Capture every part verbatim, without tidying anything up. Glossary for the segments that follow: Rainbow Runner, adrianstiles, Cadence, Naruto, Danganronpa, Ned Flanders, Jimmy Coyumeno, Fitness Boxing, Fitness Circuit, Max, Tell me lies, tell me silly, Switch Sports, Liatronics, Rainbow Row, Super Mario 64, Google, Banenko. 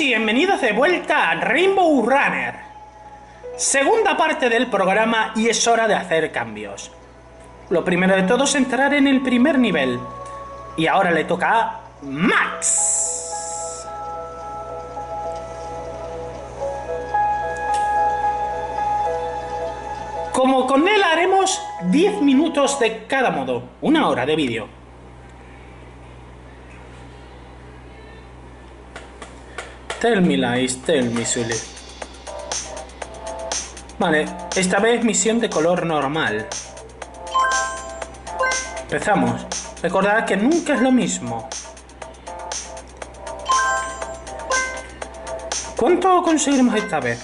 y bienvenidos de vuelta a Rainbow Runner. Segunda parte del programa y es hora de hacer cambios. Lo primero de todo es entrar en el primer nivel. Y ahora le toca a Max. Como con él haremos diez minutos de cada modo, una hora de vídeo. Tell me lies, tell me silly. Vale, esta vez misión de color normal. Empezamos. Recordad que nunca es lo mismo. ¿Cuánto conseguiremos esta vez?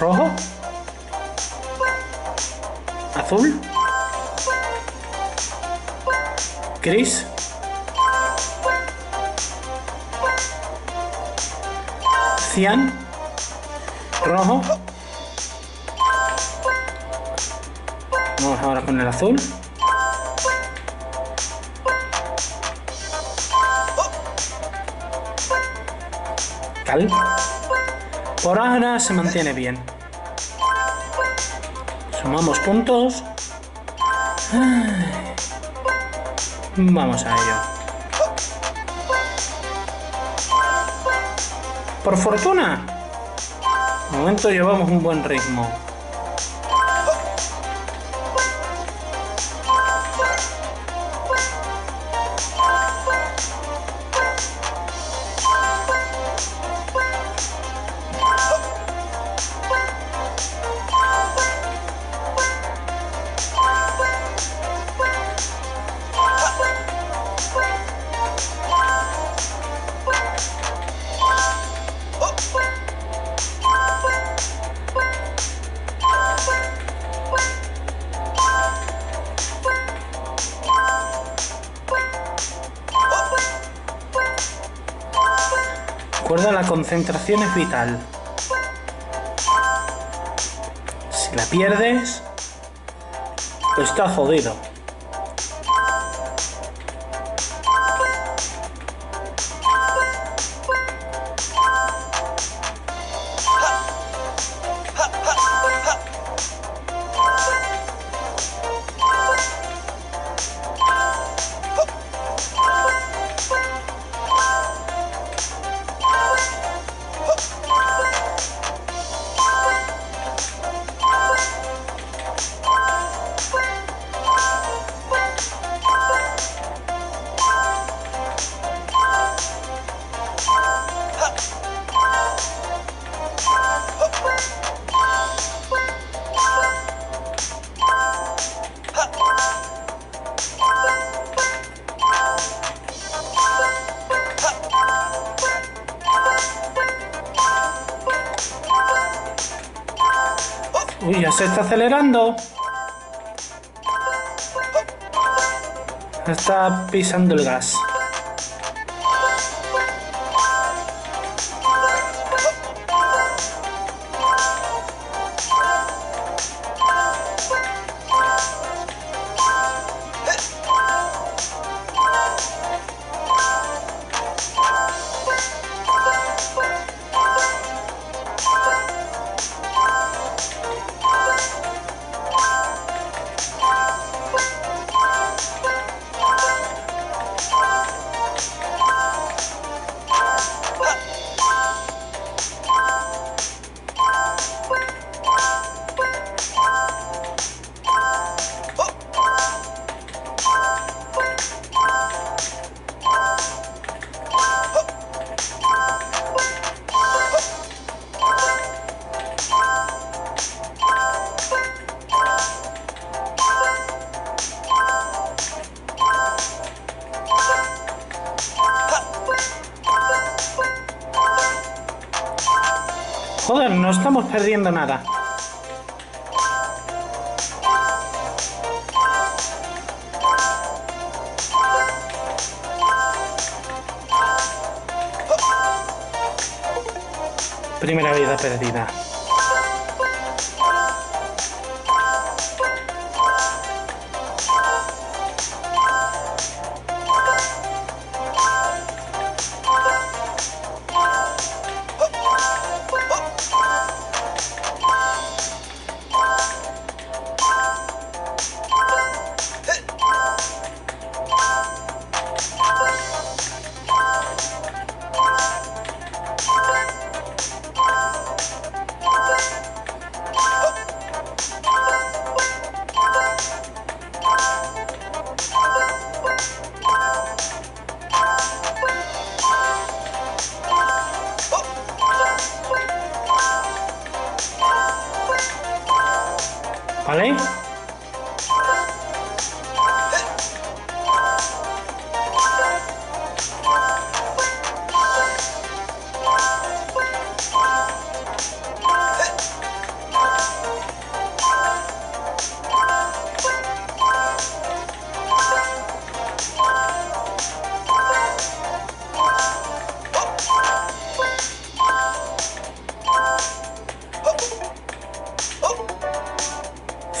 Rojo, azul, gris, cian, rojo. Vamos ahora con el azul. Cal. Por ahora se mantiene bien. Sumamos puntos. Vamos a ello. Por fortuna, de momento llevamos un buen ritmo. Recuerda, la concentración es vital. Si la pierdes, está jodido. Uy, ya se está acelerando. Está pisando el gas. Joder, no estamos perdiendo nada. Primera vida perdida. ¿Vale?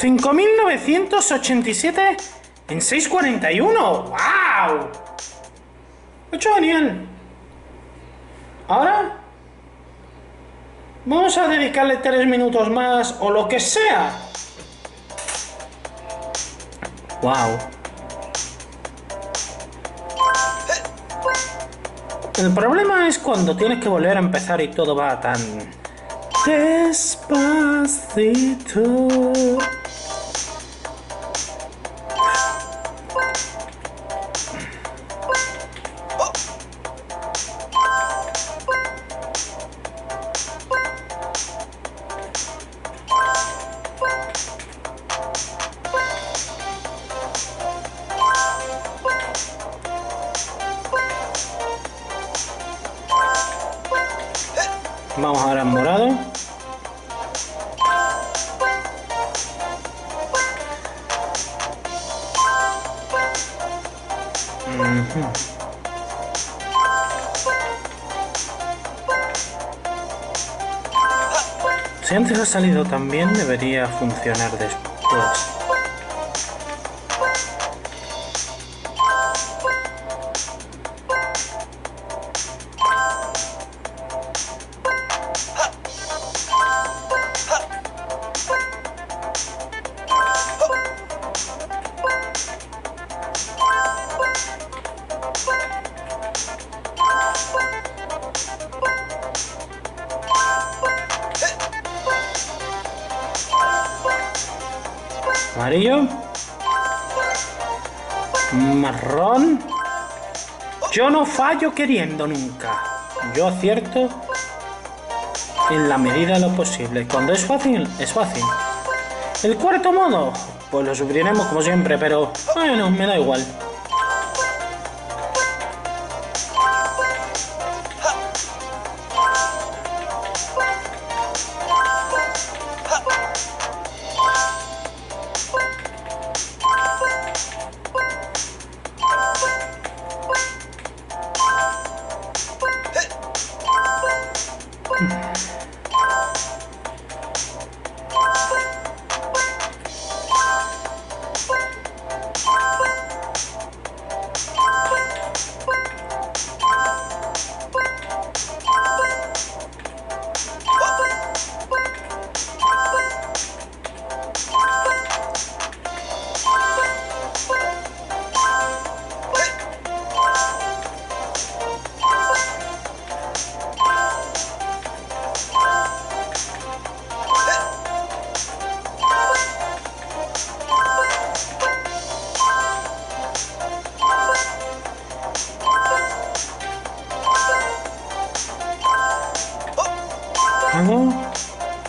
cinco mil novecientos ochenta y siete en seis cuarenta y uno. ¡Wow! ¡Qué genial! Ahora vamos a dedicarle tres minutos más o lo que sea. ¡Wow! El problema es cuando tienes que volver a empezar y todo va tan despacito. Vamos ahora en morado. Mm-hmm. Si antes ha salido tan bien, debería funcionar después. Amarillo, marrón. Yo no fallo queriendo nunca. Yo acierto en la medida de lo posible. Cuando es fácil, es fácil. El cuarto modo, pues lo sufriremos como siempre, pero bueno, me da igual.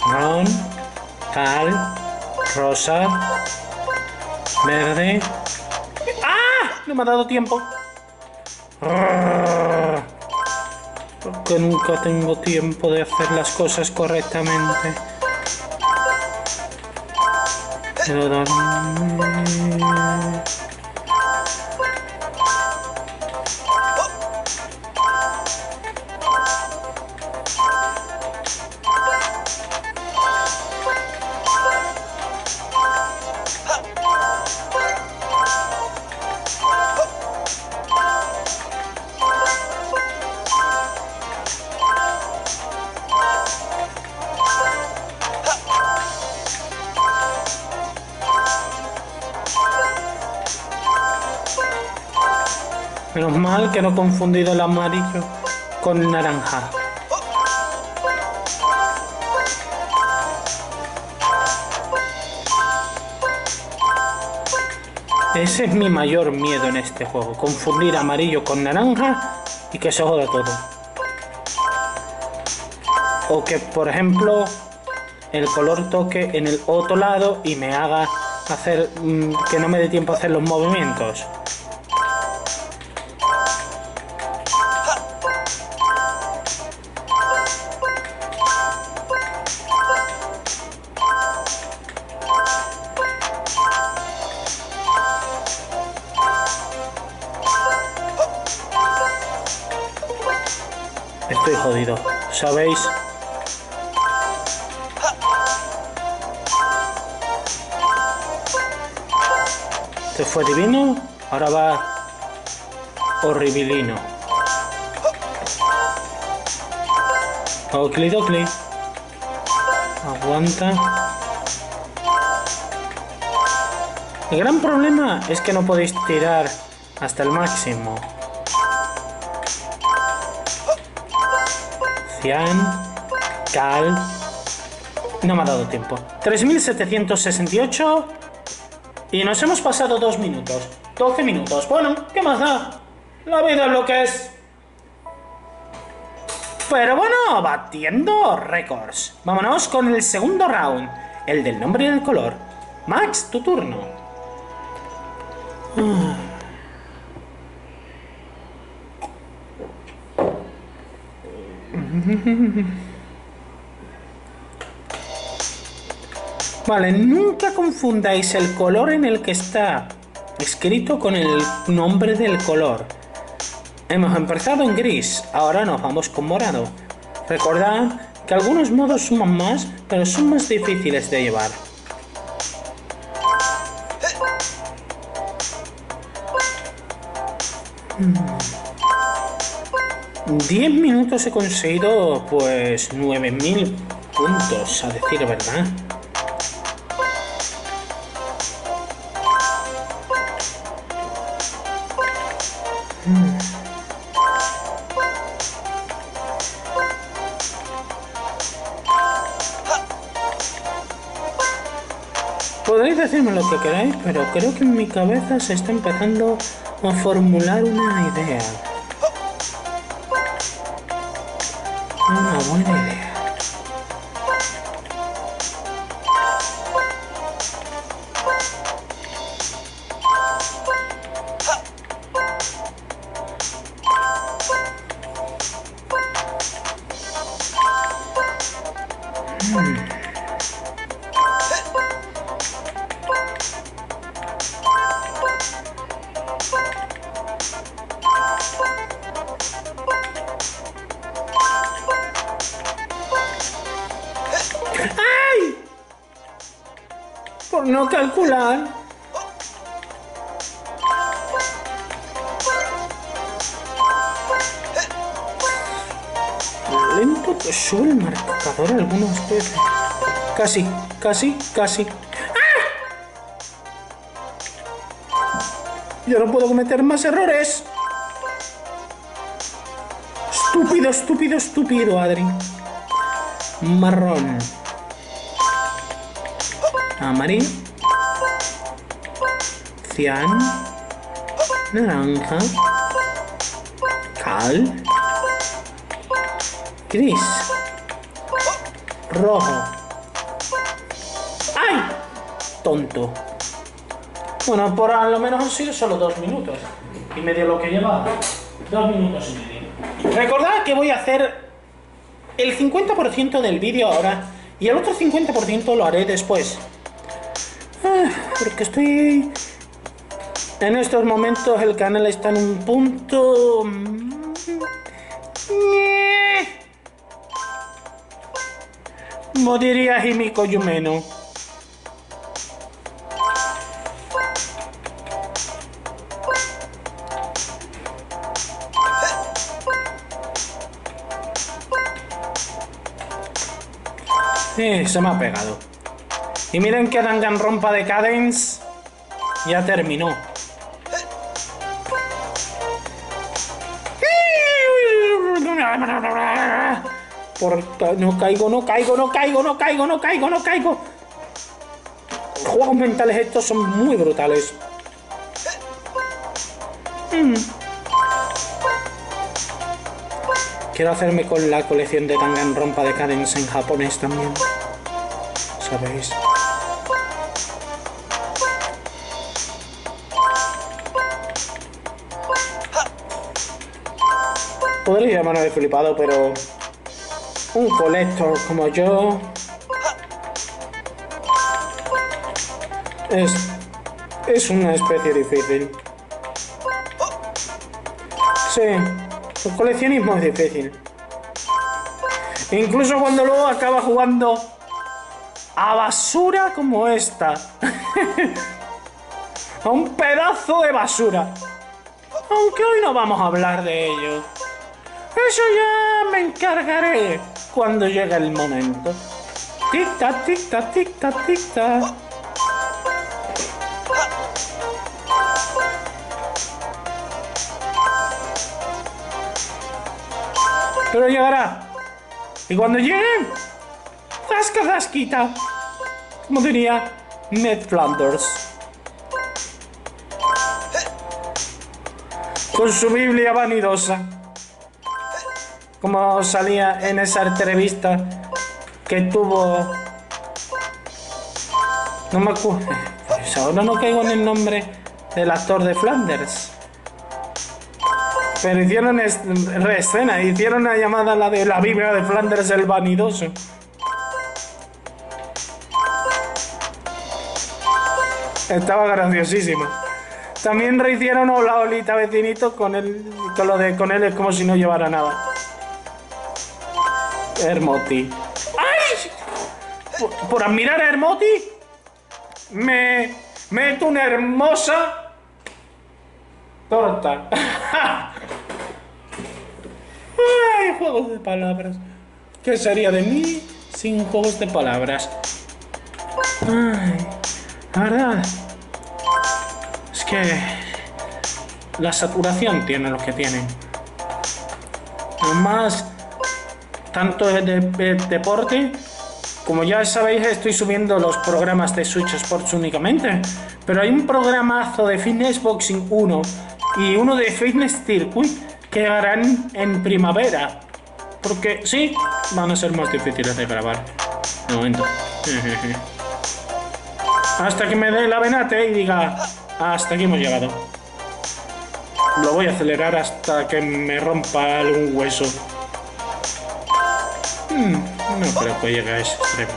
Marrón, tal, rosa, verde. ¡Ah! No me ha dado tiempo. que nunca tengo tiempo de hacer las cosas correctamente. Pero también... Menos mal que no he confundido el amarillo con el naranja. Ese es mi mayor miedo en este juego, confundir amarillo con naranja y que se joda todo. O que, por ejemplo, el color toque en el otro lado y me haga hacer mmm, que no me dé tiempo a hacer los movimientos. Estoy jodido, ¿sabéis? Este fue divino, ahora va horribilino. Ocli docli. Aguanta. El gran problema es que no podéis tirar hasta el máximo. Cal. No me ha dado tiempo. tres mil setecientos sesenta y ocho. Y nos hemos pasado dos minutos. doce minutos. Bueno, ¿qué más da? La vida es lo que es. Pero bueno, batiendo récords. Vámonos con el segundo round. El del nombre y el color. Max, tu turno. Uh. Vale, nunca confundáis el color en el que está escrito con el nombre del color. Hemos empezado en gris, ahora nos vamos con morado. Recordad que algunos modos suman más, pero son más difíciles de llevar. Hmm. diez minutos he conseguido, pues, nueve mil puntos, a decir verdad. Hmm. Podréis decirme lo que queráis, pero creo que en mi cabeza se está empezando a formular una idea. Una buena idea. Hmm. No calcular. Lento que sube el marcador algunas veces. Casi, casi, casi. ¡Ah! Yo no puedo cometer más errores. Estúpido, estúpido, estúpido, Adri. Marrón. Amarillo, cian, naranja, cal, gris, rojo. ¡Ay! Tonto. Bueno, por lo menos han sido solo dos minutos y medio lo que lleva. Dos minutos y medio. Recordad que voy a hacer el cincuenta por ciento del vídeo ahora y el otro cincuenta por ciento lo haré después. Ah, porque estoy... En estos momentos el canal está en un punto... Como diría Jimmy Coyumeno. Eh, se me ha pegado. Y miren que Danganronpa de Cadence ya terminó. Por... No caigo, no caigo, no caigo, no caigo, no caigo, no caigo. Los juegos mentales estos son muy brutales. Mm. Quiero hacerme con la colección de Danganronpa de Cadence en japonés también. ¿Sabéis? Podría llamarlo de flipado, pero... Un colector como yo... Es... Es una especie difícil. Sí. El coleccionismo es difícil. Incluso cuando luego acaba jugando a basura como esta. A un pedazo de basura. Aunque hoy no vamos a hablar de ello. Eso ya me encargaré cuando llegue el momento. Tic-tac, tic-tac, tic-tac, tic-tac. Pero llegará. Y cuando lleguen, zasca, zasquita. Como diría Ned Flanders. Con su Biblia vanidosa. Como salía en esa entrevista que tuvo... No me acuerdo. Ahora no caigo en el nombre del actor de Flanders. Pero hicieron reescena, hicieron una llamada a la de la Biblia de Flanders el Vanidoso. Estaba graciosísimo. También rehicieron Hola Olita Vecinito con él, con lo de con él es como si no llevara nada. Hermoti. ¡Ay! Por, por admirar a Hermoti, me meto una hermosa... torta. Ay, juegos de palabras. ¿Qué sería de mí sin juegos de palabras? Ay, la verdad es que la saturación tiene lo que tiene. Además, tanto de, de, de deporte, como ya sabéis, estoy subiendo los programas de Switch Sports únicamente. Pero hay un programazo de Fitness Boxing uno y uno de Fitness Circuit que llegarán en primavera. Porque sí, van a ser más difíciles de grabar. De momento. Hasta que me dé la venate y diga, hasta aquí hemos llegado. Lo voy a acelerar hasta que me rompa algún hueso. Hmm, no creo que llegue a ese extremo.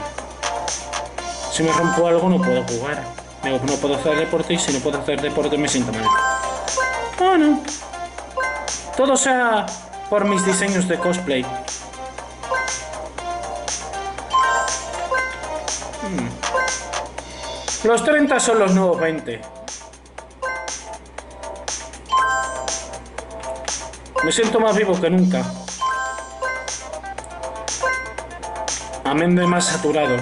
Si me rompo algo no puedo jugar. Digo, no puedo hacer deporte y si no puedo hacer deporte me siento mal. Bueno, todo sea por mis diseños de cosplay. Hmm. Los treinta son los nuevos veinte. Me siento más vivo que nunca. Amén de más saturado.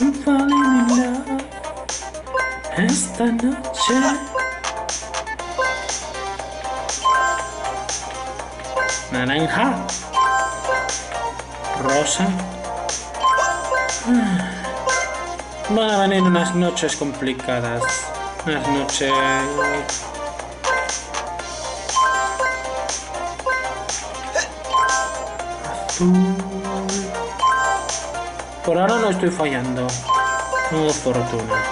I'm falling in love esta noche. Naranja, rosa. Van a venir unas noches complicadas. Unas noches... azul. Por ahora no estoy fallando. No, fortuna.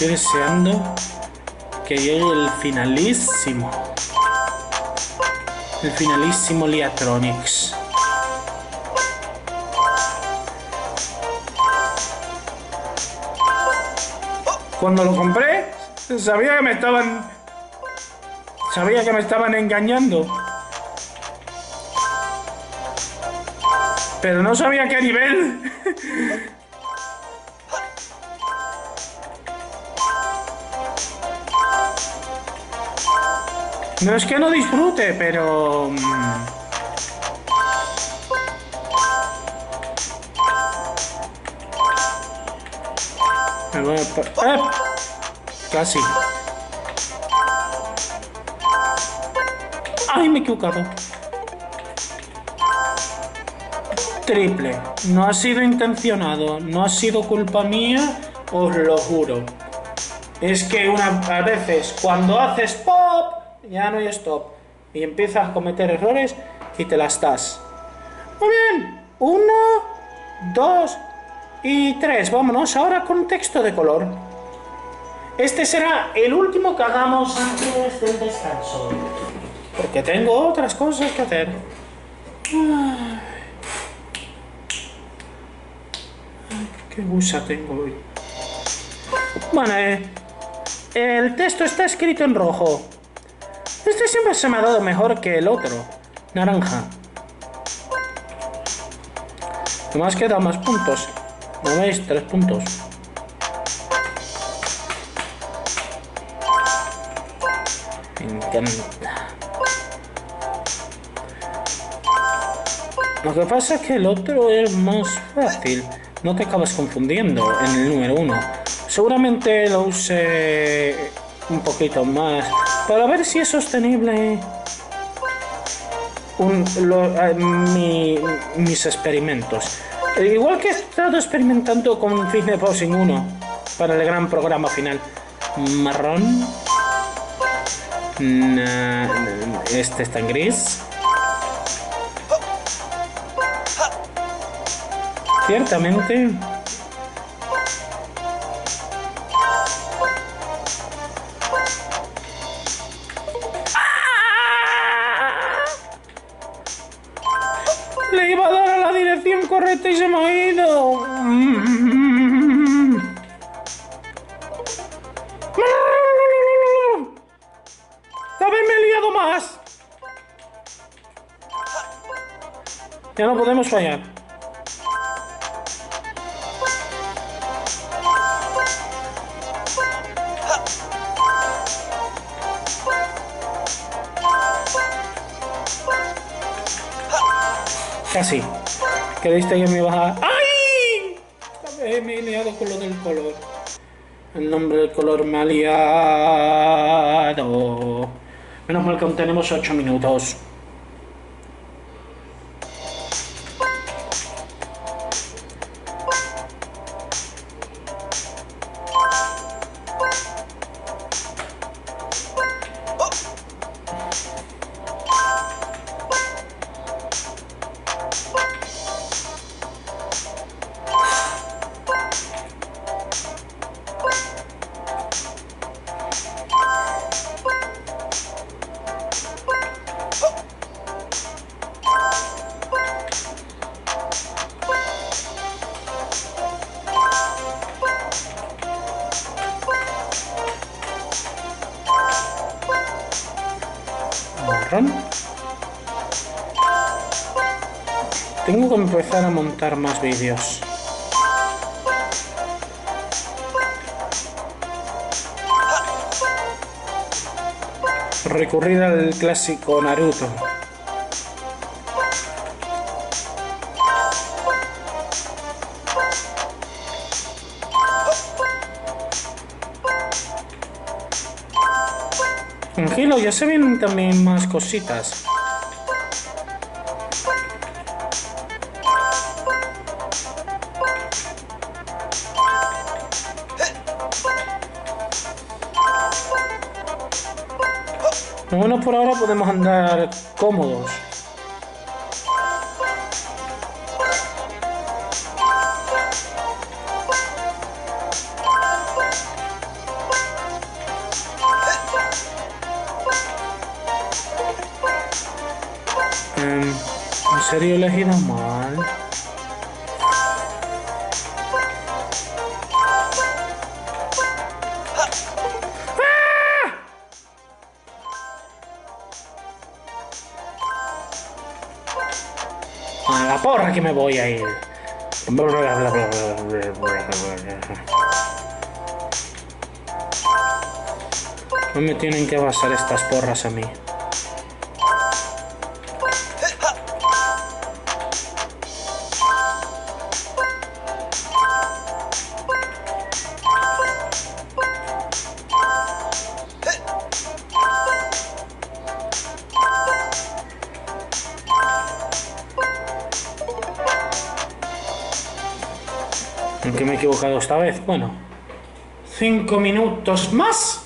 Estoy deseando que llegue el finalísimo. El finalísimo Liatronics. Cuando lo compré, sabía que me estaban... Sabía que me estaban engañando. Pero no sabía a qué nivel. No es que no disfrute, pero... Me voy a... ¡Eh! Casi. ¡Ay, me he equivocado! Triple. No ha sido intencionado. No ha sido culpa mía, os lo juro. Es que una, a veces cuando haces pop, ya no hay stop. Y empiezas a cometer errores y te las das. Muy bien. Uno, dos y tres. Vámonos ahora con texto de color. Este será el último que hagamos antes del descanso, porque tengo otras cosas que hacer. Ay, qué gusa tengo hoy. Bueno, eh, el texto está escrito en rojo. Este siempre se me ha dado mejor que el otro, naranja. No me has quedado más puntos. ¿No veis? Tres puntos. Me encanta. Lo que pasa es que el otro es más fácil. No te acabas confundiendo en el número uno. Seguramente lo use un poquito más para ver si es sostenible un, lo, eh, mi, mis experimentos. Igual que he estado experimentando con Fitness Boxing uno para el gran programa final. Marrón. Este está en gris. Ciertamente. ¡Ah! Le iba a dar a la dirección correcta y se me ha ido. ¡Sabes, me he liado más! Ya no podemos fallar. Casi. ¿Creíste que me ibas a...? ¡Ay! Me he liado con lo del color. El nombre del color me ha liado. Menos mal que aún tenemos ocho minutos. Tengo que empezar a montar más vídeos. Recurrir al clásico Naruto. Tranquilo, ya se vienen también más cositas. Bueno, por ahora podemos andar cómodos. Eh, ¿En serio le gira mal? ¡A la porra que me voy a ir! Bla, bla, bla, bla, bla, bla, bla. No me tienen que basar estas porras a mí. Que me he equivocado esta vez. Bueno, cinco minutos más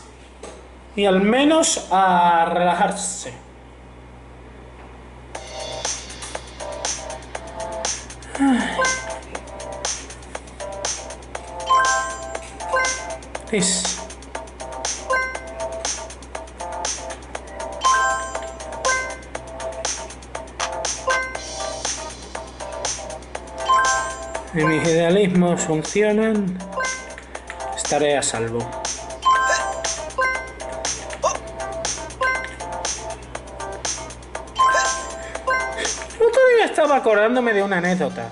y al menos a relajarse. Peace. Y mis idealismos funcionan, estaré a salvo. El otro día estaba acordándome de una anécdota.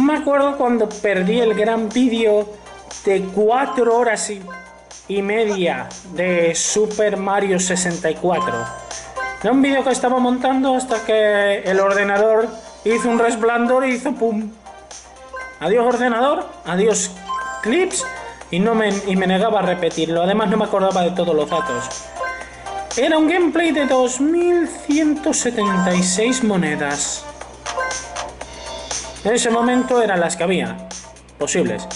Me acuerdo cuando perdí el gran vídeo de cuatro horas y, y media de Super Mario sesenta y cuatro. Era un vídeo que estaba montando hasta que el ordenador hizo un resplandor y hizo pum. Adiós ordenador, adiós clips, y, no me, y me negaba a repetirlo. Además no me acordaba de todos los datos. Era un gameplay de dos mil ciento setenta y seis monedas. En ese momento eran las que había posibles,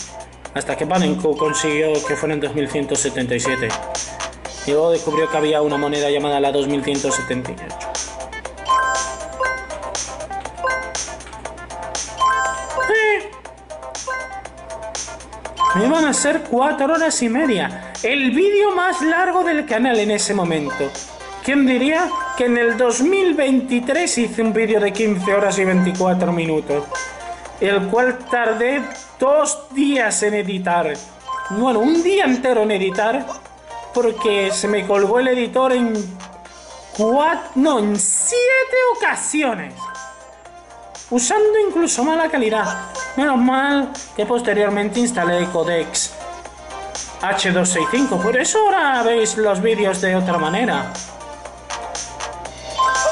hasta que Banenko consiguió que fueran dos mil ciento setenta y siete. Y luego descubrió que había una moneda llamada la dos mil ciento setenta y ocho. Me iban a ser cuatro horas y media. El vídeo más largo del canal en ese momento. ¿Quién diría que en el dos mil veintitrés hice un vídeo de quince horas y veinticuatro minutos? El cual tardé dos días en editar. Bueno, un día entero en editar. Porque se me colgó el editor en cuatro, no, en siete ocasiones. Usando incluso mala calidad. Menos mal que posteriormente instalé Codex H doscientos sesenta y cinco. Por eso ahora veis los vídeos de otra manera.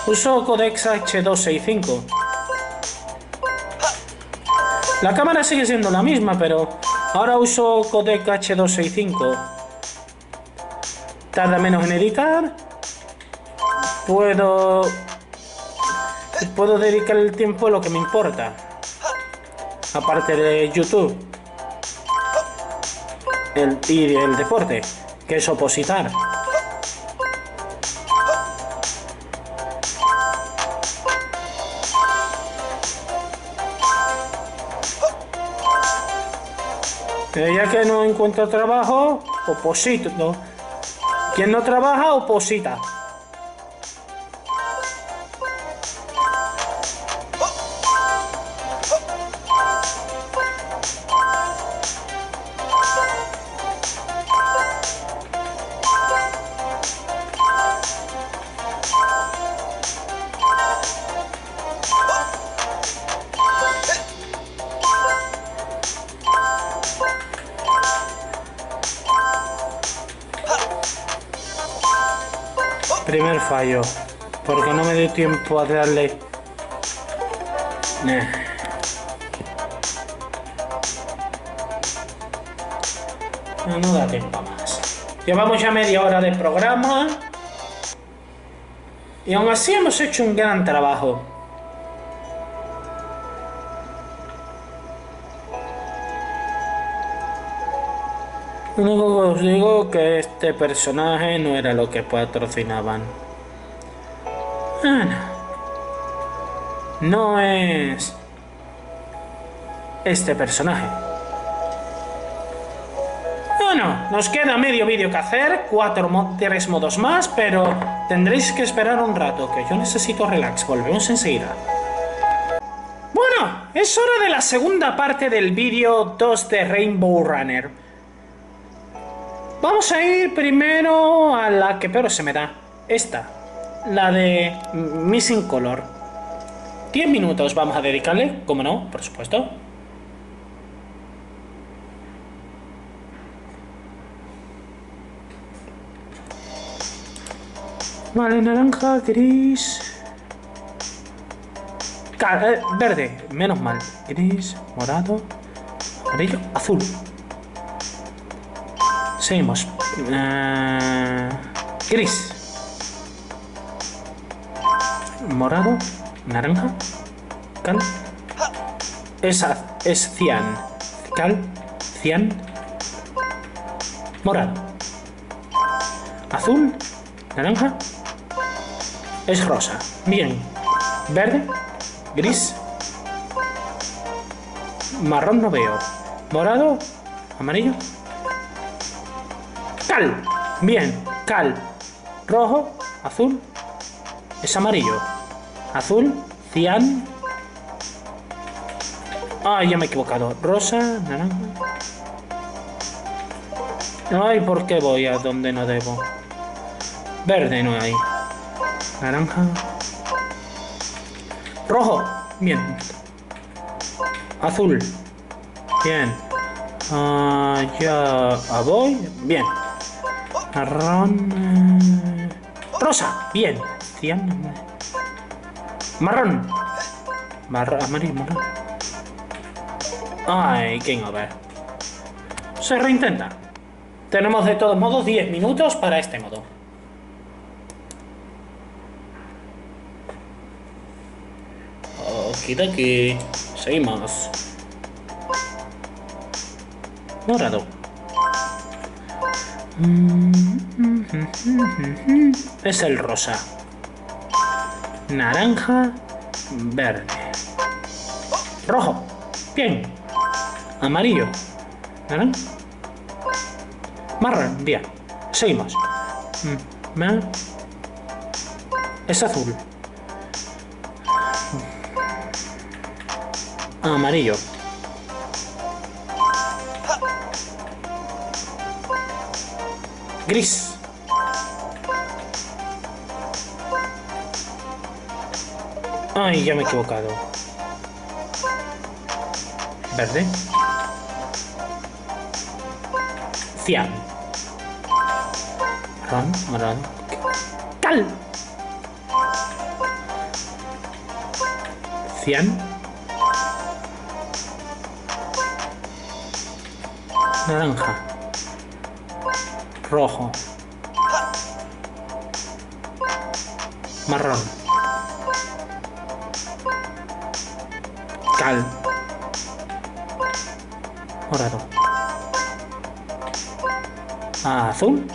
Uso Codex H doscientos sesenta y cinco. La cámara sigue siendo la misma, pero ahora uso Codex H doscientos sesenta y cinco. Tarda menos en editar. Puedo... Puedo dedicar el tiempo a lo que me importa. Aparte de YouTube, el, y el deporte, que es opositar. Pero ya que no encuentro trabajo, oposito, ¿no? Quien no trabaja, oposita. Primer fallo, porque no me dio tiempo a darle. Eh. No, no da tiempo más. Llevamos ya media hora de programa y aún así hemos hecho un gran trabajo. Lo único que os digo que este personaje no era lo que patrocinaban. No es este personaje. Bueno, nos queda medio vídeo que hacer, cuatro mo tres modos más, pero tendréis que esperar un rato, que yo necesito relax. Volvemos enseguida. Bueno, es hora de la segunda parte del vídeo dos de Rainbow Runner. Vamos a ir primero a la que peor se me da, esta, la de Missing Color. diez minutos vamos a dedicarle, como no, por supuesto. Vale, naranja, gris... Car eh, verde, menos mal. Gris, morado, amarillo, azul. Seguimos. Eh, gris. Morado, naranja, cal. Es, es cian. Cal, cian. Morado. Azul, naranja. Es rosa. Bien. Verde. Gris. Marrón no veo. Morado. Amarillo. Cal. Bien. Cal. Rojo. Azul. Es amarillo. Azul. Cian. Ah, ya me he equivocado. Rosa. Naranja. Ay, ¿por qué voy a donde no debo? Verde no hay. Naranja. Rojo. Bien. Azul. Bien. Uh, ya voy. Bien. Marrón. Rosa. Bien. Cien. Marrón. Marrón. Amarillo. Marrón. Ay, game over. Se reintenta. Tenemos de todos modos diez minutos para este modo. Quita que seguimos. Morado. Es el rosa. Naranja, verde. Rojo. Bien. Amarillo. Naranja. Marrón. Bien. Seguimos. Es azul. Amarillo. Gris. Ay, ya me he equivocado. Verde. Cian. Marrón, marrón. Cal. Cian. Naranja. Rojo. Marrón. Cal. Morado. Azul.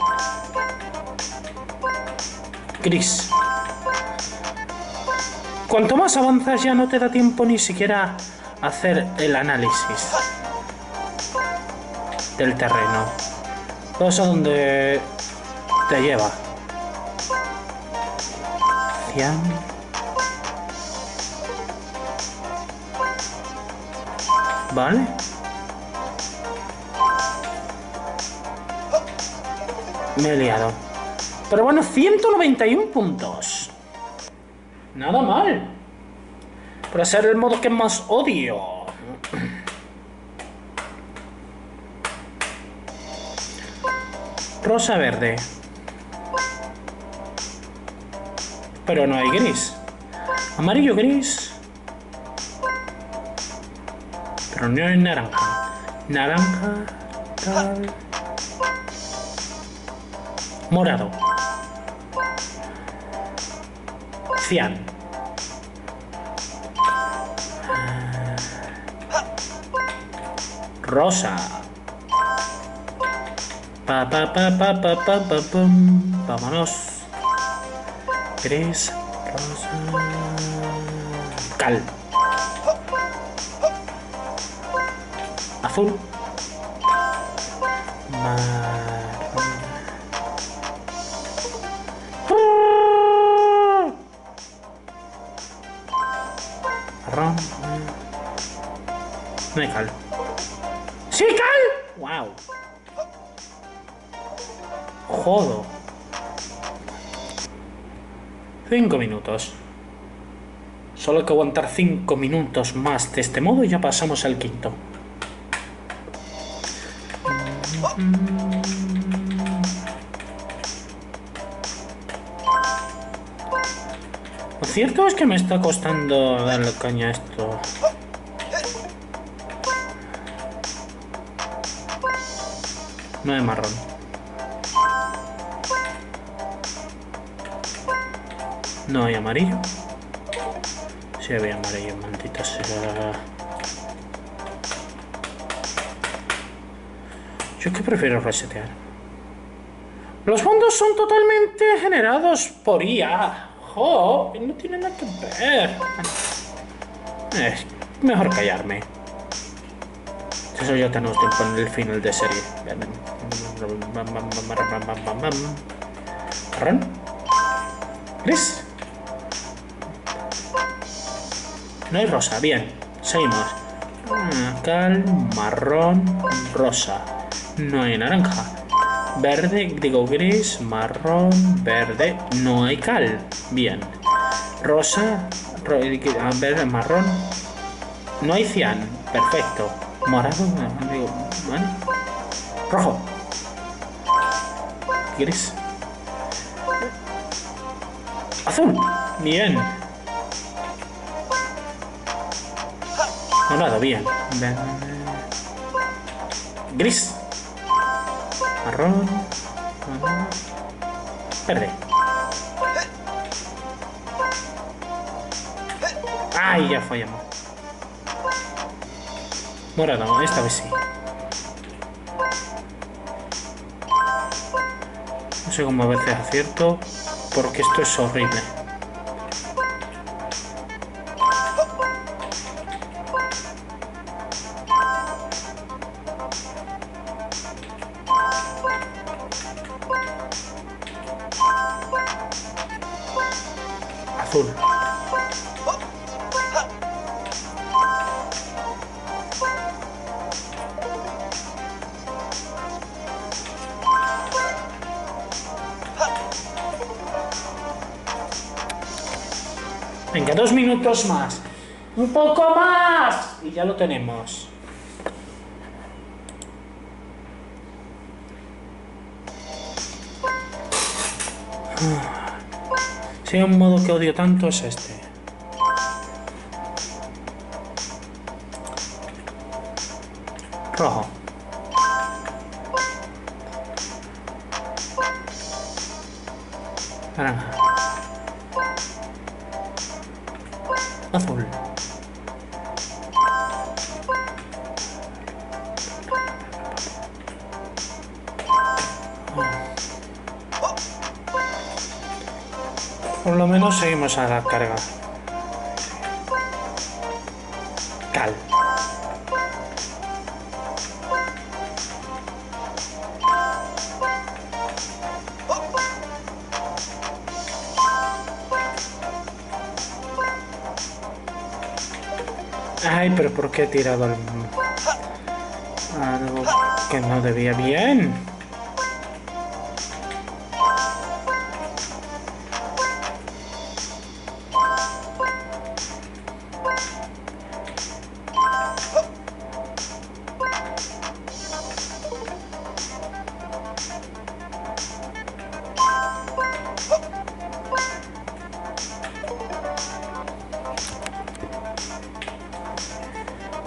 Gris. Cuanto más avanzas ya no te da tiempo ni siquiera hacer el análisis del terreno. Vas a donde te lleva. Cian. Vale. Me he liado. Pero bueno, ciento noventa y un puntos. Nada mal. Por hacer el modo que más odio. Rosa, verde. Pero no hay gris. Amarillo, gris. Pero no hay naranja. Naranja, tal. Morado. Cian. Rosa. Pa pa pa pa pa pa pa pum. Vámonos. Gris, rosa. Cal. Azul. Marrón. No hay cal. ¡Sí, cal! ¡Wow! Jodo. Cinco minutos. Solo hay que aguantar cinco minutos más de este modo y ya pasamos al quinto. Lo cierto es que me está costando darle caña a esto. No hay marrón. No hay amarillo. Sí había amarillo, maldita sea. Yo es que prefiero resetear. Los fondos son totalmente generados por I A. ¡Jo! No tiene nada que ver. Es mejor callarme. Eso ya tenemos tiempo en el final de serie. ¿Marrón? ¿Gris? No hay rosa, bien, seguimos. Cal, marrón, rosa. No hay naranja. Verde, digo gris, marrón, verde. No hay cal, bien. Rosa, ro verde, marrón. No hay cian, perfecto. Morado, digo, ¿vale? Rojo. Gris. Azul, bien. Morado, bien. Gris. Marrón. Verde. Ay, ya fallamos. Morado, esta vez sí. No sé cómo a veces acierto, porque esto es horrible. Azul. Venga, dos minutos más. ¡Un poco más! Y ya lo tenemos. Si hay un modo que odio tanto es este. Rojo. Naranja. Azul. Por lo menos seguimos a la carga. Cal. Ay, pero ¿por qué he tirado al... algo que no debía? Bien.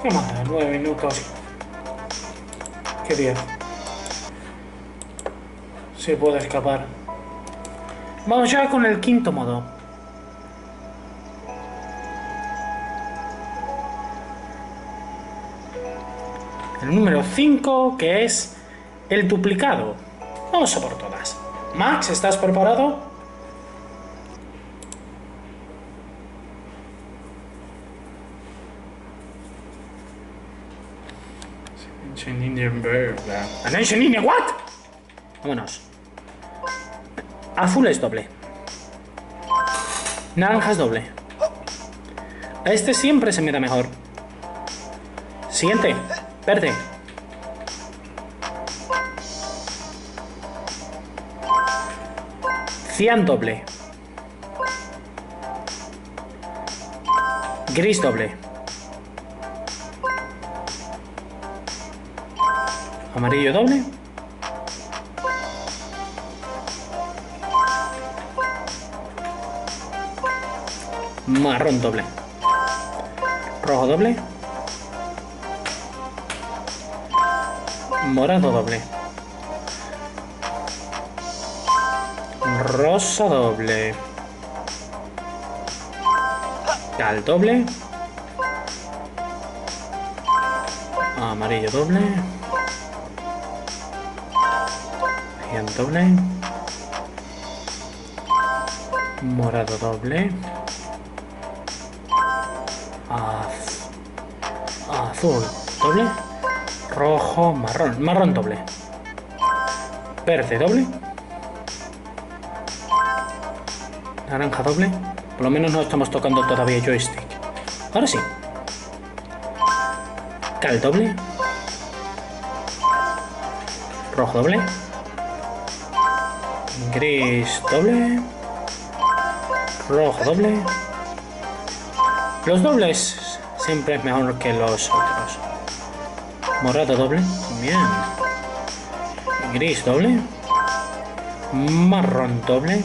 ¿Qué más? nueve minutos. ¿Qué diez? Se puede escapar. Vamos ya con el quinto modo. El número cinco, que es el duplicado. Vamos a por todas. Max, ¿estás preparado? ancient Indian bear. An ancient Indian what? Vámonos. Azul es doble. Naranja es doble. A este siempre se mira mejor. Siguiente. Verde. Cian doble. Gris doble. Amarillo doble. Marrón doble. Rojo doble. Morado doble. Rosa doble. Cal doble. Amarillo doble. Cian doble. Morado doble. Az... Azul doble. Rojo, marrón. Marrón doble. Verde doble. Naranja doble. Por lo menos no estamos tocando todavía joystick. Ahora sí. Cal doble. Rojo doble. Gris doble. Rojo doble. Los dobles siempre es mejor que los otros. Morado doble. Bien. Gris doble. Marrón doble.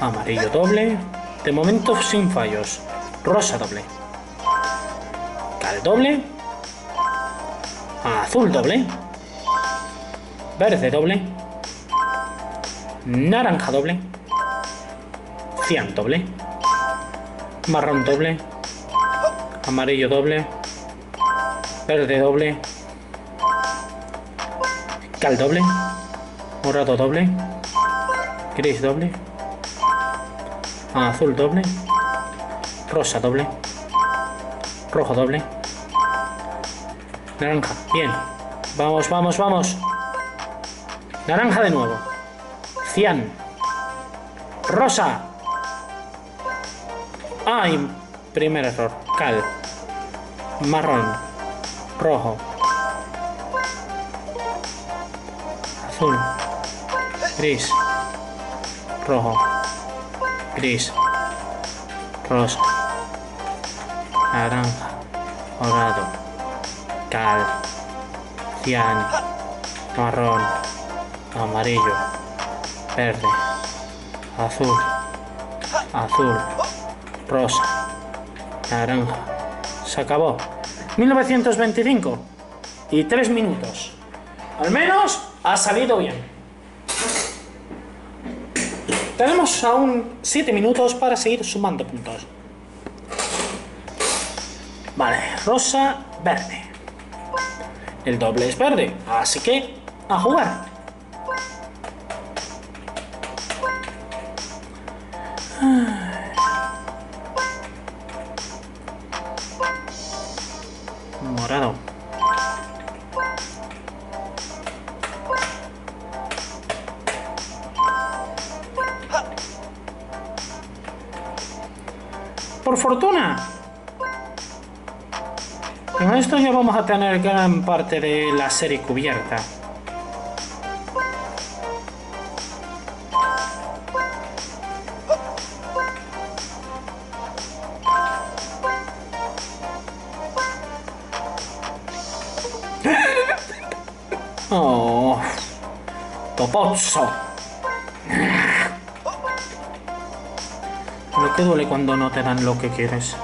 Amarillo doble. De momento sin fallos. Rosa doble. Cal doble. Azul doble. Verde doble. Naranja doble. Cian doble. Marrón doble. Amarillo doble. Verde doble. Cal doble. Morado doble. Gris doble. Azul doble. Rosa doble. Rojo doble. Naranja. Bien. Vamos, vamos, vamos. Naranja de nuevo. Cian. Rosa. Ay, primer error. Cal. Marrón. Rojo. Azul. Gris. Rojo. Gris. Rosa. Naranja. Morado. Cal. Cian. Marrón. Amarillo. Verde. Azul. Azul. Rosa. Naranja. Se acabó. mil novecientos veinticinco. Y tres minutos. Al menos ha salido bien. Tenemos aún siete minutos para seguir sumando puntos. Vale, rosa, verde. El doble es verde, así que a jugar. Morado. Por fortuna, con esto ya vamos a tener gran parte de la serie cubierta. Oh, topozo. Lo que duele cuando no te dan lo que quieres.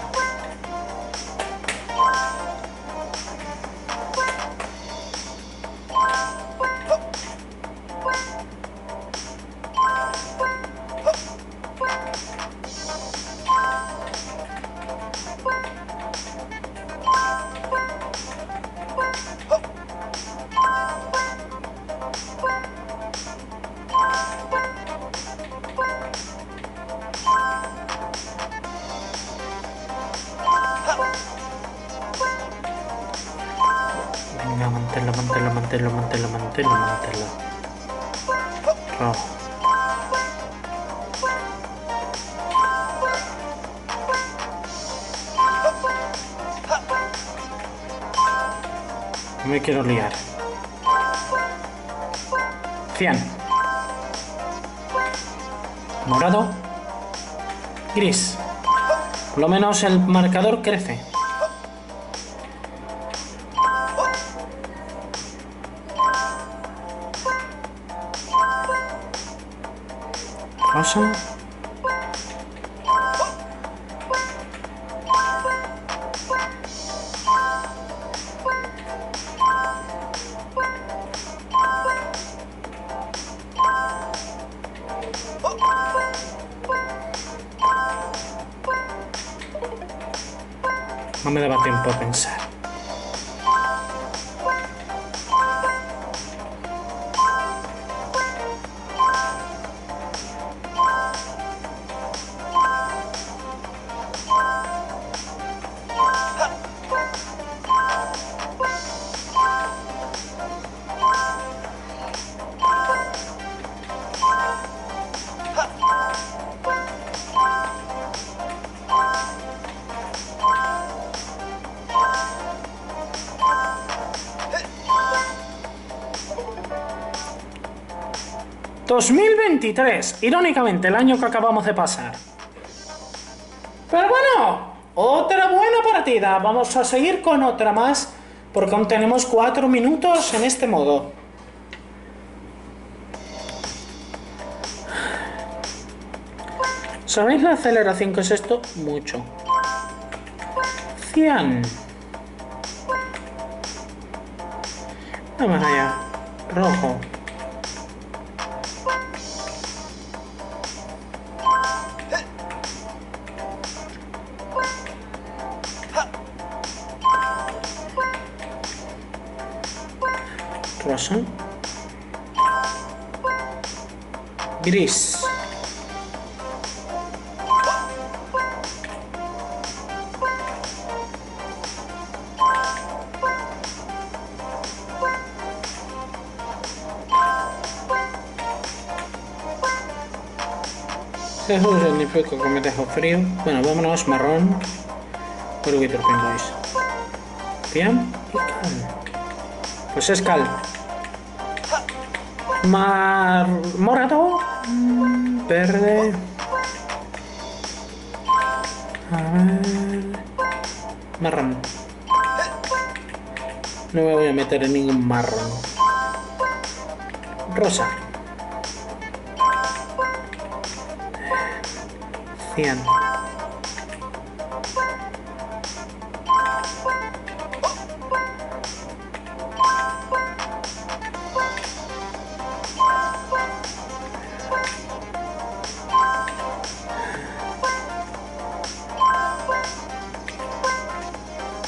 manténlo, manténlo, manténlo, manténlo. Rojo. No me quiero liar. cien. Morado. Gris. Por lo menos el marcador crece. Rosa. No me daba tiempo a pensar. dos mil veintitrés, irónicamente el año que acabamos de pasar. Pero bueno, otra buena partida. Vamos a seguir con otra más, porque aún tenemos cuatro minutos en este modo. ¿Sabéis la aceleración que es esto? Mucho. cien. Vamos allá. Rojo. Gris. Este es un magnífico que me dejó frío. Bueno, vámonos marrón. Pero que torpingáis. Bien. Pues es cal. Mar... morado, verde, a ver, marrón. No me voy a meter en ningún marrón. Rosa. Cien.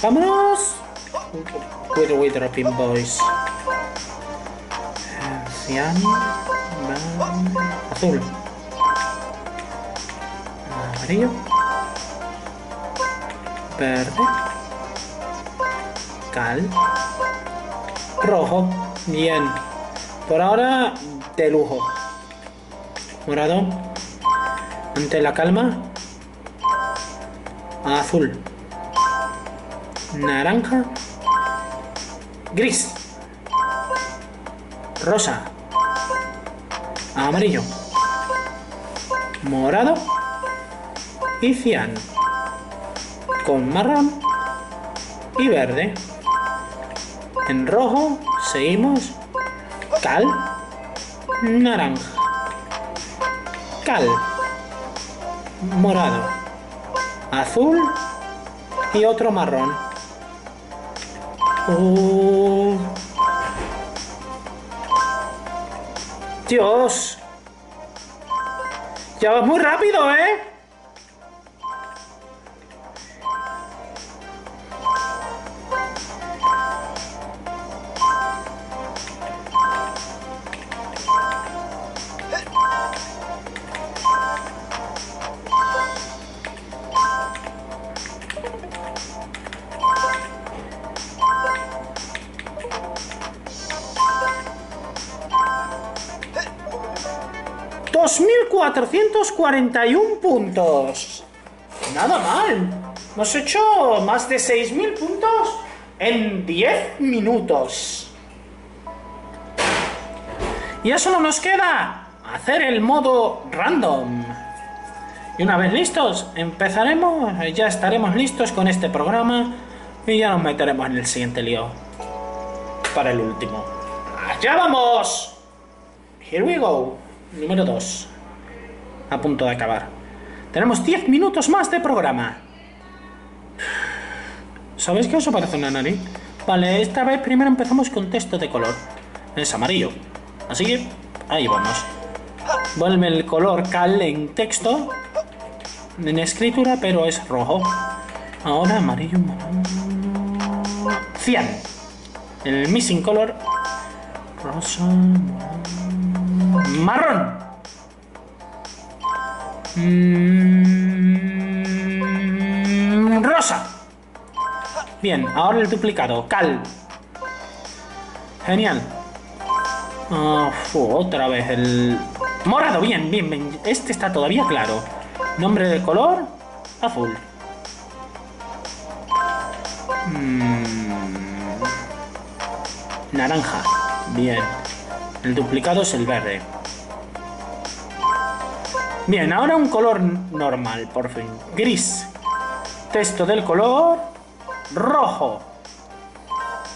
¡Vámonos! Wait, wait, dropping boys. Cian. Azul. Amarillo. Verde. Cal. Rojo. Bien. Por ahora, de lujo. Morado. Ante la calma. Azul. Naranja. Gris. Rosa. Amarillo. Morado. Y cian. Con marrón. Y verde. En rojo. Seguimos. Cal. Naranja. Cal. Morado. Azul. Y otro marrón. Oh. Dios, ya vas muy rápido, ¿eh? tres mil cuatrocientos cuarenta y uno puntos. Nada mal. Hemos hecho más de seis mil puntos en diez minutos. Y ya solo nos queda hacer el modo random. Y una vez listos, empezaremos, ya estaremos listos con este programa y ya nos meteremos en el siguiente lío. Para el último. ¡Allá vamos! Here we go. Número dos. A punto de acabar. Tenemos diez minutos más de programa. ¿Sabéis qué os parece una nariz? Vale, esta vez primero empezamos con texto de color. Es amarillo. Así que ahí vamos. Vuelve el color cal en texto. En escritura, pero es rojo. Ahora amarillo. Cian. El missing color. Rosa. Marrón. Mm, rosa. Bien, ahora el duplicado. Cal. Genial. Oh, fu, otra vez el... morado, bien, bien, bien. Este está todavía claro. Nombre del color. Azul. Mm, naranja. Bien. El duplicado es el verde. Bien, ahora un color normal, por fin. Gris. Texto del color. Rojo.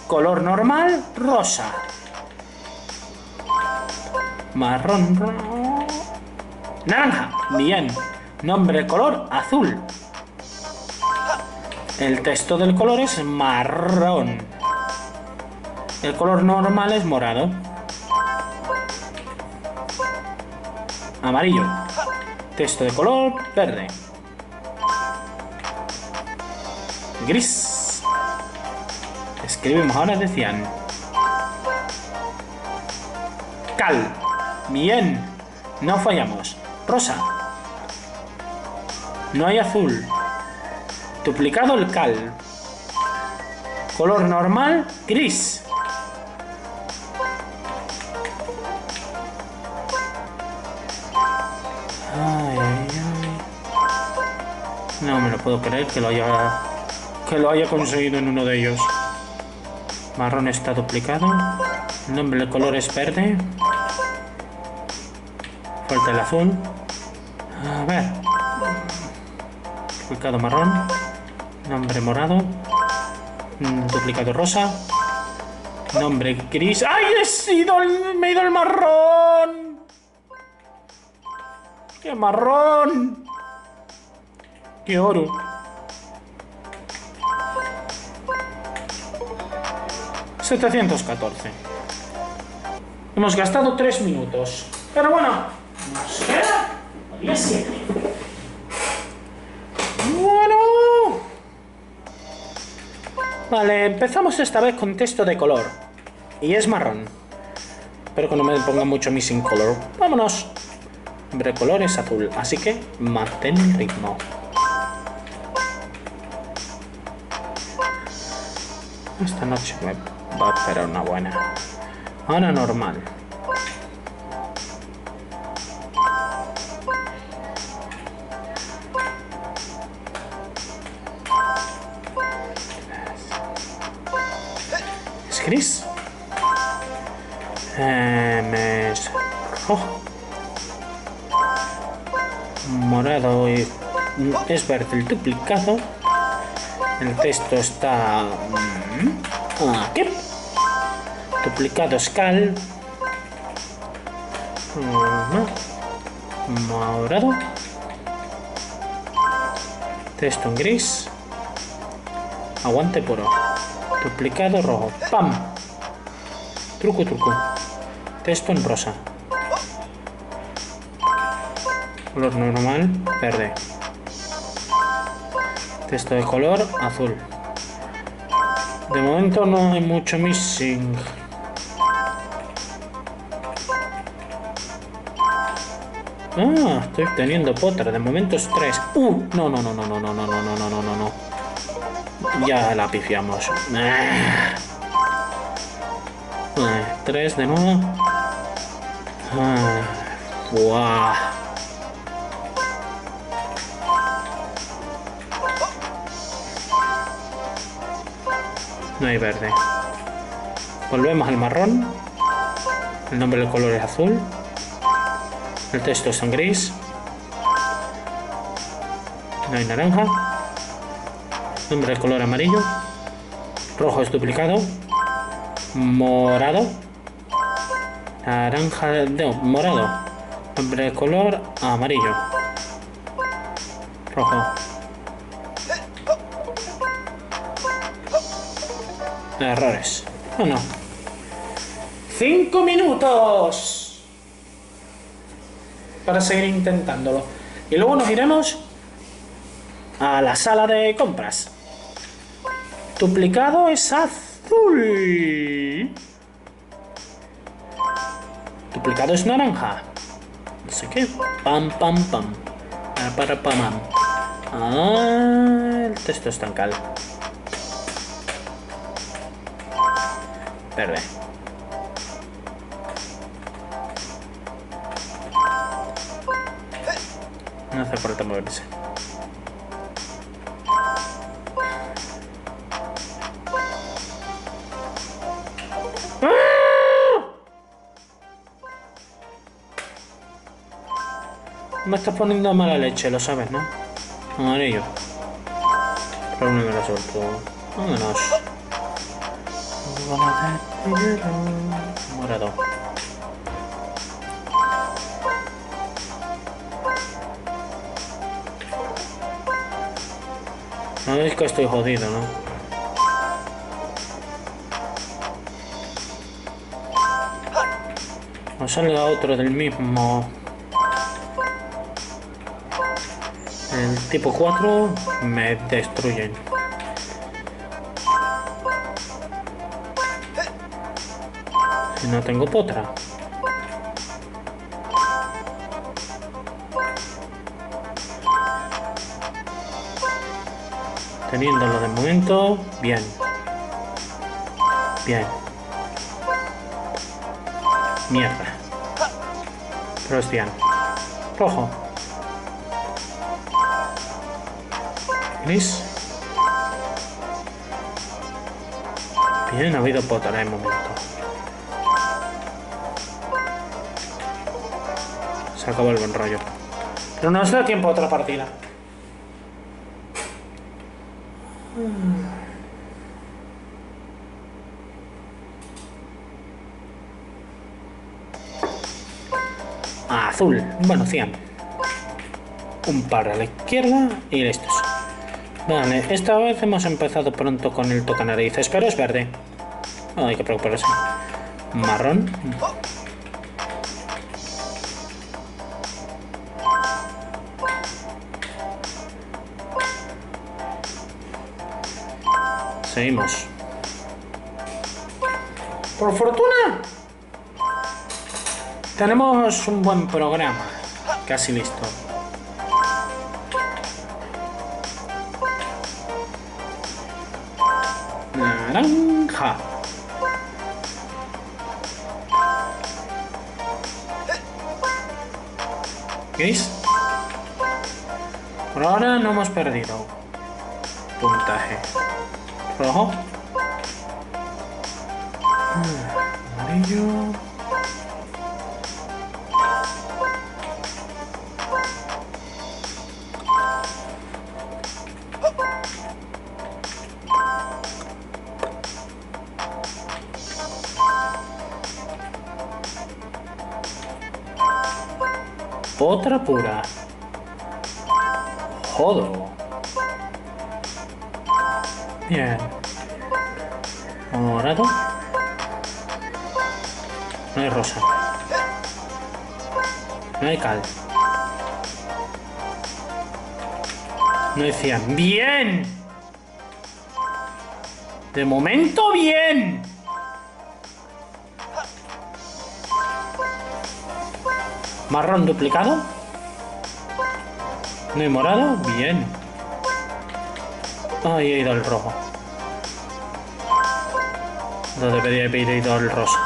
Color normal. Rosa. Marrón. Naranja. Bien. Nombre del color. Azul. El texto del color es marrón. El color normal es morado. Amarillo. Texto de color verde. Gris. Escribimos ahora, decían. Cal. Bien. No fallamos. Rosa. No hay azul. Duplicado el cal. Color normal. Gris. No me lo puedo creer que lo haya que lo haya conseguido en uno de ellos. Marrón está duplicado. El nombre de color es verde. Falta el azul. A ver. Duplicado marrón. Nombre morado. Duplicado rosa. Nombre gris. ¡Ay, he sido el, me he ido el marrón! ¡Qué marrón! ¡Qué oro! setecientos catorce. Hemos gastado tres minutos. Pero bueno, nos queda diecisiete. Bueno. Vale, empezamos esta vez con texto de color. Y es marrón. Espero que no me ponga mucho missing color. Vámonos. Hombre, color es azul. Así que mantén el ritmo. Esta noche me va a esperar una buena. Ahora normal. Es gris. M es rojo. Morado y es verde el duplicado. El texto está... aquí. Duplicado cal. Morado. Texto en gris. Aguante puro. Duplicado rojo. ¡Pam! Truco, truco. Texto en rosa. Color normal, verde. Texto de color azul. De momento no hay mucho missing. Ah, estoy teniendo potra. De momento es tres. Uh, no, no, no, no, no, no, no, no, no, no, no, no. Ya la pifiamos. Ah, tres de nuevo. Ah, wow. No hay verde. Volvemos al marrón. El nombre del color es azul. El texto es en gris. No hay naranja. El nombre del color amarillo. Rojo es duplicado. Morado. Naranja, no, morado. Nombre del color amarillo. Rojo. Errores. No, no. ¡Cinco minutos! Para seguir intentándolo. Y luego nos iremos a la sala de compras. Duplicado es azul. Duplicado es naranja. No sé qué. Pam, pam, pam. Para, pam, pam. Ah, el texto es tancal. Verde. No hace falta moverse. Me estás poniendo mala leche, lo sabes, ¿no? Amarillo. Por un número suelto. Vámonos. Morado. No es que estoy jodido, ¿no? No salga otro del mismo. El tipo cuatro me destruyen. Si no tengo potra. Teniéndolo de momento, bien. Bien. Mierda. Pero es bien. Rojo. Gris. Bien, ha habido potra en el momento. Se acabó el buen rollo. Pero no nos da tiempo a otra partida. Azul, bueno, cien. Un par a la izquierda y listos. Vale, esta vez hemos empezado pronto con el tocanarices, pero es verde. No hay que preocuparse. Marrón. Seguimos. Por fortuna, tenemos un buen programa. Casi listo. Naranja. ¿Veis? Por ahora no hemos perdido puntaje. Rojo. Amarillo. Otra pura. Jodo. Bien. Morado. No hay rosa. No hay cal. No hay cian. ¡Bien! De momento, bien. Marrón duplicado. No hay morado. Bien. Ahí he ido el rojo. No debería haber ido el rosa.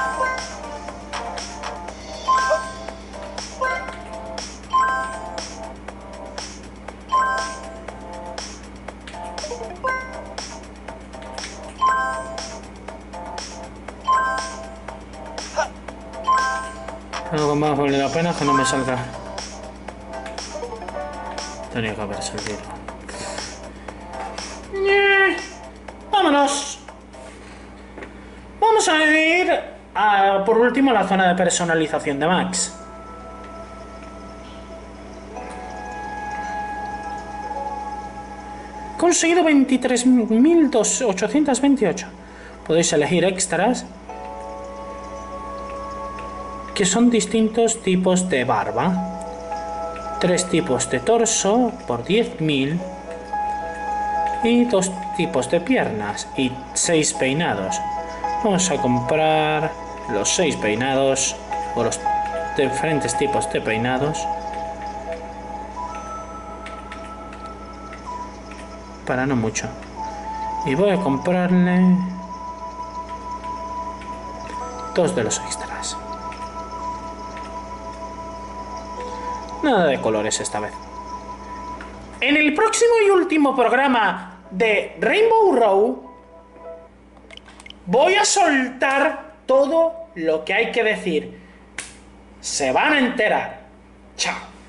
Algo más vale la pena que no me salga. Tenía que haber salido. ¡Vámonos! Vamos a ir a, por último, a la zona de personalización de Max. Conseguido veintitrés mil ochocientos veintiocho. Podéis elegir extras, que son distintos tipos de barba, tres tipos de torso por diez mil y dos tipos de piernas y seis peinados. Vamos a comprar los seis peinados o los diferentes tipos de peinados para no mucho, y voy a comprarle dos de los extras. Nada de colores esta vez. En el próximo y último programa de Rainbow Row voy a soltar todo lo que hay que decir. Se van a enterar. Chao.